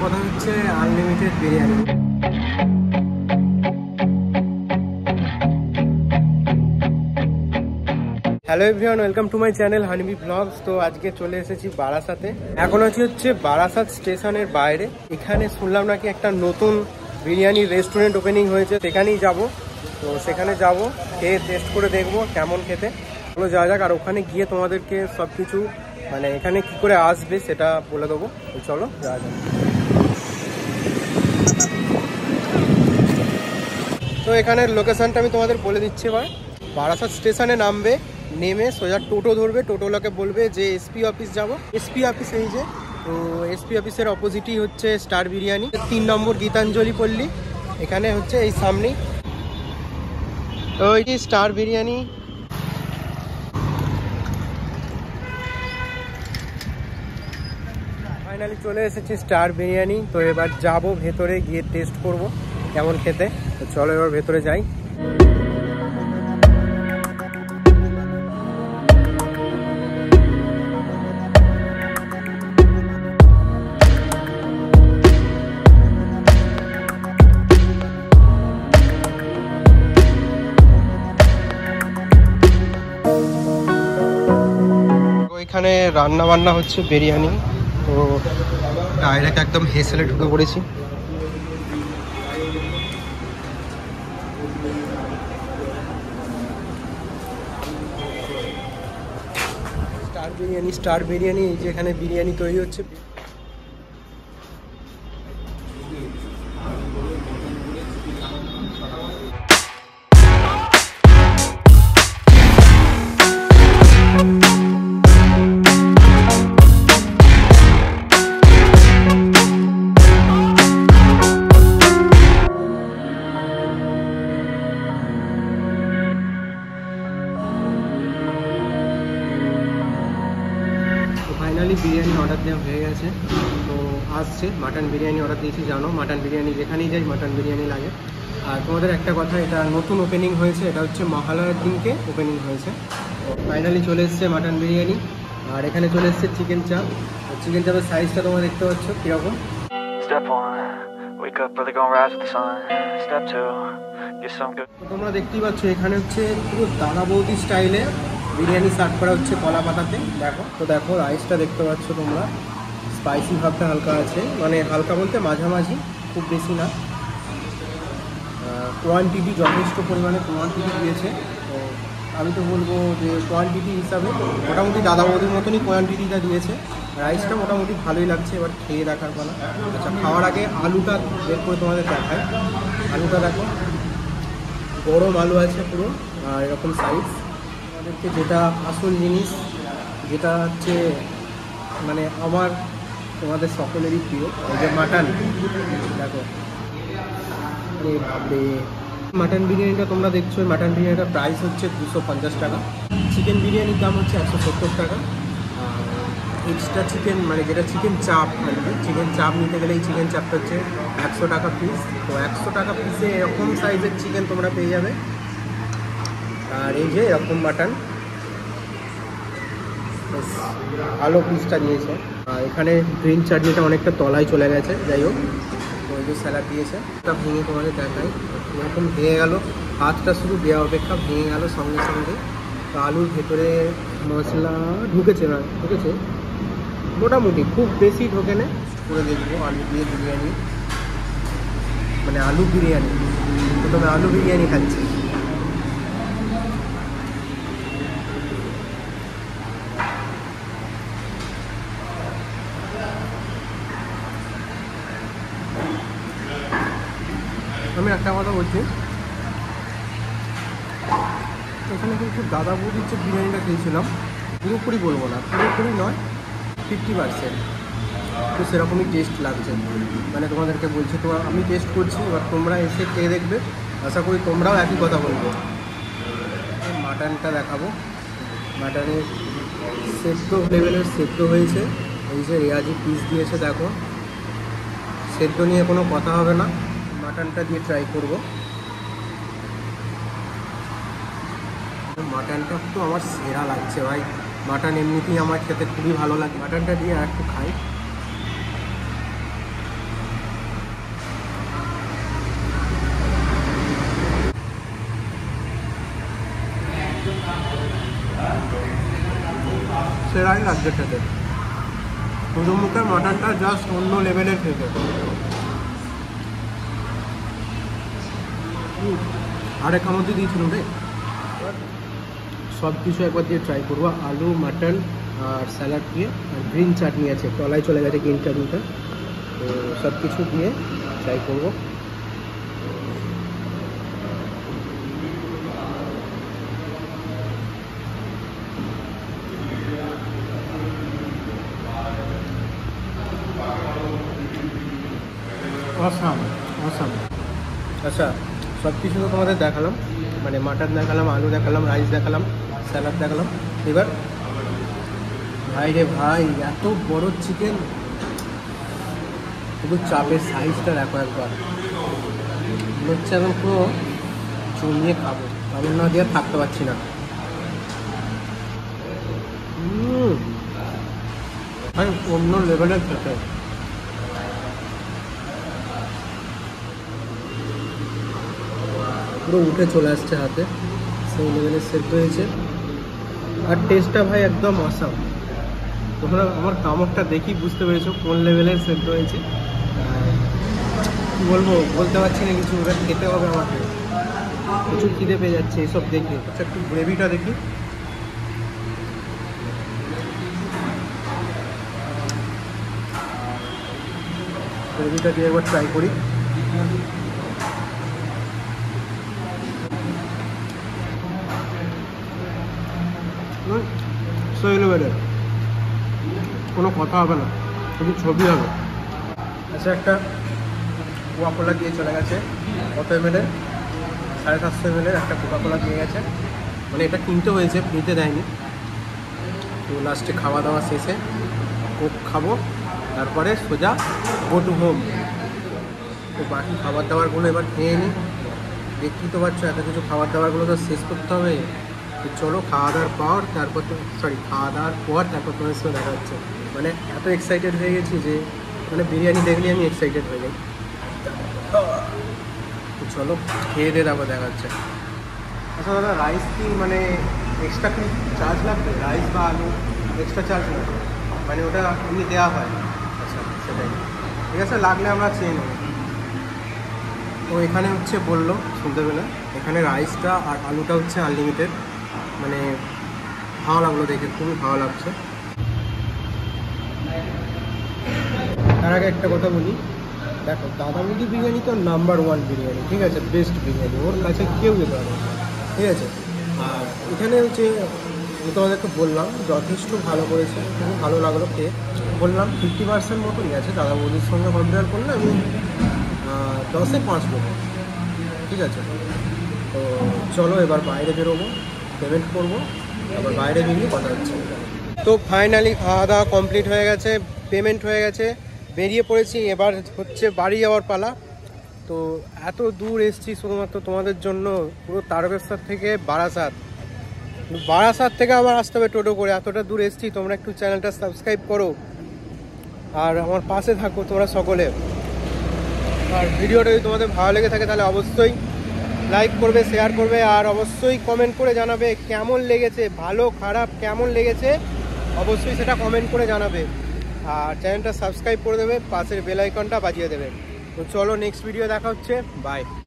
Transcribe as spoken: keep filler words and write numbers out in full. প্রথম হচ্ছে unlimited biryani. Hello everyone, welcome to my channel honey B vlogs. তো আজকে চলে এসেছি বারাসাতে। এখন আছি হচ্ছে বারাসাত স্টেশনের বাইরে। এখানে শুনলাম নাকি একটা নতুন বিরিয়ানি রেস্টুরেন্ট ওপেনিং হয়েছে, সেখানেই যাব। তো সেখানে যাব, খেয়ে টেস্ট করে দেখব কেমন খেতে। চলো যাওয়া যাক। আর ওখানে গিয়ে তোমাদেরকে সব কিছু মানে এখানে কি করে আসবে সেটা বলে দেবো। চলো যাওয়া যাক। তো এখানের লোকেশানটা আমি তোমাদের বলে দিচ্ছি। এবার বারাসাত স্টেশনে নামবে, নেমে সোজা টোটো ধরবে। টোটোলাকে বলবে যে এসপি অফিস যাব। এসপি অফিস এই যে, তো এসপি অফিসের অপোজিটই হচ্ছে স্টার বিরিয়ানি, তিন নম্বর গীতাঞ্জলি পল্লী। এখানে হচ্ছে এই সামনেই তো এটি স্টার বিরিয়ানি। ফাইনালি চলে এসেছি স্টার বিরিয়ানি। তো এবার যাব ভেতরে, গিয়ে টেস্ট করব কেমন খেতে। তো চলো এবার ভেতরে যাই। এখানে রান্না বান্না হচ্ছে বিরিয়ানি। তো ডাইরেক্ট একদম হেসেলে ঢুকে পড়েছি। স্টার বিরিয়ানি, স্টার বিরিয়ানি এই যে এখানে বিরিয়ানি তৈরি হচ্ছে। বিরিয়ানি অর্ডার দেওয়া হয়ে গেছে, তো আসছে মাটন বিরিয়ানি। অর্ডার দিয়েছি, জানো মাটন বিরিয়ানি যেখানেই যাই মাটন বিরিয়ানি লাগে। আর তোমাদের একটা কথা, এটা নতুন ওপেনিং হয়েছে, এটা হচ্ছে মহালয়ার দিনকে ওপেনিং হয়েছে। ফাইনালি চলে এসছে মাটন বিরিয়ানি। আর এখানে চলে এসছে চিকেন চাপ। চিকেন চাপের সাইজটা তোমরা দেখতে পাচ্ছ কীরকম। তোমরা দেখতেই পাচ্ছ এখানে হচ্ছে পুরো দাদা বৌদি স্টাইলে বিরিয়ানি সার্ভ করা হচ্ছে কলা পাতাতে। দেখো তো, দেখো রাইসটা দেখতে পাচ্ছ তোমরা, স্পাইসি ভাবটা হালকা আছে, মানে হালকা বলতে মাঝামাঝি, খুব বেশি না। কোয়ান্টিটি যথেষ্ট পরিমাণে কোয়ান্টিটি দিয়েছে। তো আমি তো বলবো যে কোয়ান্টিটি হিসাবে মোটামুটি দাদা বৌদির মতনই কোয়ান্টিটিটা দিয়েছে। রাইসটা মোটামুটি ভালোই লাগছে। এবার খেয়ে দেখার পালা। আচ্ছা, খাওয়ার আগে আলুটা বের করে তোমাদের দেখায়। আলুটা দেখো, গরম আলু আছে পুরো, আর এরকম সাইজ। আমাদেরকে যেটা আসল জিনিস, যেটা হচ্ছে মানে আমার তোমাদের সকলেরই প্রিয়, যে মাটন। দেখো আপনি মাটন বিরিয়ানিটা তোমরা দেখছো, মাটন বিরিয়ানিটার প্রাইস হচ্ছে দুশো পঞ্চাশ টাকা। চিকেন বিরিয়ানির দাম হচ্ছে একশো সত্তর টাকা। এক্সট্রা চিকেন মানে যেটা চিকেন চাপ, মানে চিকেন চাপ নিতে গেলে এই চিকেন চাপটা হচ্ছে একশো টাকা পিস। তো একশো টাকা পিসে এরকম সাইজের চিকেন তোমরা পেয়ে যাবে। আর এই যে এরকম মাটন, আলো পিসটা নিয়েছে। আর এখানে গ্রিন চাটনিটা অনেকটা তলায় চলে গেছে, যাই হোক। ওই যে স্যালাড দিয়েছে, ওটা ভেঙে তোমাদের দেখাই। এরকম ভেঙে গেল, হাতটা শুধু দেওয়া অপেক্ষা ভেঙে গেল সঙ্গে সঙ্গে। তো আলুর ভেতরে মশলা ঢুকেছে না, ঢুকেছে মোটামুটি, খুব বেশি ঢোকে না। করে দেখবো আলু দিয়ে বিরিয়ানি, মানে আলু বিরিয়ানি। প্রথমে আলু বিরিয়ানি খাচ্ছি। আমি একটা কথা বলছি, এখানে কিন্তু দাদা বৌদির যে বিরিয়ানিটা খেয়েছিলাম, পুরোপুরি বলবো না, পুরোপুরি নয়, ফিফটি পার্সেন্ট। তো সেরকমই টেস্ট লাগছে, মানে তোমাদেরকে বলছি। তো আমি টেস্ট করছি, এবার তোমরা এসে খেয়ে দেখবে। আশা করি তোমরাও একই কথা বলবো। মাটনটা দেখাবো। মাটনের সেদ্ধ লেভেলের সেদ্ধ হয়েছে। এই যে রেয়াজি পিস দিয়েছে, দেখো সেদ্ধ নিয়ে কোনো কথা হবে না। মাটনটা দিয়ে ট্রাই করব। মাটনটা তো আমার সেরা লাগছে ভাই। মাটন এমনিতেই আমার খেতে খুবই ভালো লাগে। মাটনটা দিয়ে আর একটু খাই। লাগে আজকে খেতে। পুরো মুখে মটনটা জাস্ট অন্য লেভেলের খেতে। আরে কামড় দিয়েছিল রে। सब किस एक बार दिए ट्राई करब आलू मटन और सैलाड दिए ग्रीन चाटनी आज तलाय चले गए ग्रीन चाटनीटा तो सब किस दिए ट्राई करब असम असम अच्छा सब किस तो तुम्हारे देखाल मैं मटन देखाल आलू देखाल राइस देखाल सैलाड देखाल एबार भाई रे भाई एत बड़ चिकेन एक चापे साइजटा देखो एक बार लच्छा एकदम पुरो जमिए खा आलू ना दिए थकते पारছি না भाई অন্য লেভেলের খেতে পুরো উঠে চলে আসছে হাতে সেই লেভেলে সেট হয়েছে আর টেস্টটা ভাই একদম অসাম তোমরা আমার কামড়টা দেখি বুঝতে পেরেছো কোন লেভেলে সেট হয়েছে কি বলবো বলতে পারছি না কিছু ওরা খেতে হবে আমাকে কিছু খিদে পেয়ে যাচ্ছে এসব দেখে আচ্ছা একটু গ্রেভিটা দেখি গ্রেভিটা দিয়ে একবার ট্রাই করি सोलवेडर को कथा है ना क्योंकि छवि है अच्छा एक कोकाकोला दिए चले गए कत एम एल एर साढ़े सातशो एम एल एर एक कोकाकोला दिए गए मैंने ये किनते हुए फ्रीते देयनि तो लास्टे खावा दावा शेषे कोक खाबो तारपरे सोजा गो टू होम तो बाकी खाबार दाबारगुलो एबार खेये नि देखतेई तो पाच्छो एत किछु खाबार दाबारगुलो तो शेष करते होबे तो चलो खावा दावर पर तरह तो सरि खावा दावर पर तरह तुम्हारे सब देखा मैंने एत एक्साइटेड हो गए मैं बिरियानी देखले हमें एक्साइटेड हो गई तो चलो खेद देखा अच्छा दादा राइस की मैंने एक्सट्रा कोई चार्ज लगते राइस बा आलू एक्सट्रा चार्ज लगे मैंने वो एमनी देवा है अच्छा सेटाई ठीक है लागले हमें चेन तो एखे हे बोलो सुनते बेला एखे राइसटा और आलूटा हे आनलिमिटेड मैंने भाव लगलो देखे खूब भाव लगे तर आगे एक कथा बोली देखो दादा मुदी बिरियानी तो नम्बर वन बिरियानी ठीक है बेस्ट बिरियानी और काछे क्यों देते ठीक है और इन्हें हे तुम्हें तो बोलो जथेष्ट भलो कर खूब भलो लगलो खे बोलो फिफ्टी पार्सेंट मत ही आज दादा मुदिर संगे कम्पेयर कर दसे पाँच लोग ठीक है तो चलो एबार बाहरे बेरोबो पेमेंट करब आबार बाहरे बेरिये कथा होच्छे तो फाइनली खावा दावा कमप्लीट हो गए पेमेंट हो गए बेरिये पड़ेछि एबार होच्छे बाड़ी जाओयार पाला तो एत दूर एसेछि शुधुमात्र तोमादेर जोन्नो पुरो तारकेश्वर थेके बारासात बारासात थेके आबार आसते होबे टोटो करे एतटा दूर एसेछि तोमरा एकटु चैनलटा सबस्क्राइब करो और आमार पाशे थाको तोमरा सकले और भिडियोटा जोदि तोमादेर भालो लेगे थाके ताहले अवश्यई लाइक करबे शेयर करबे और अवश्य कमेंट करे जानाबे केमन लेगेछे भालो खराब केमन लेगेछे अवश्य सेटा कमेंट करे जानाबे और चैनलटा सबस्क्राइब करे देबे पाशेर बेल आइकनटा बाजिये देबे तो चलो नेक्स्ट भिडियो देखा होच्छे बाय।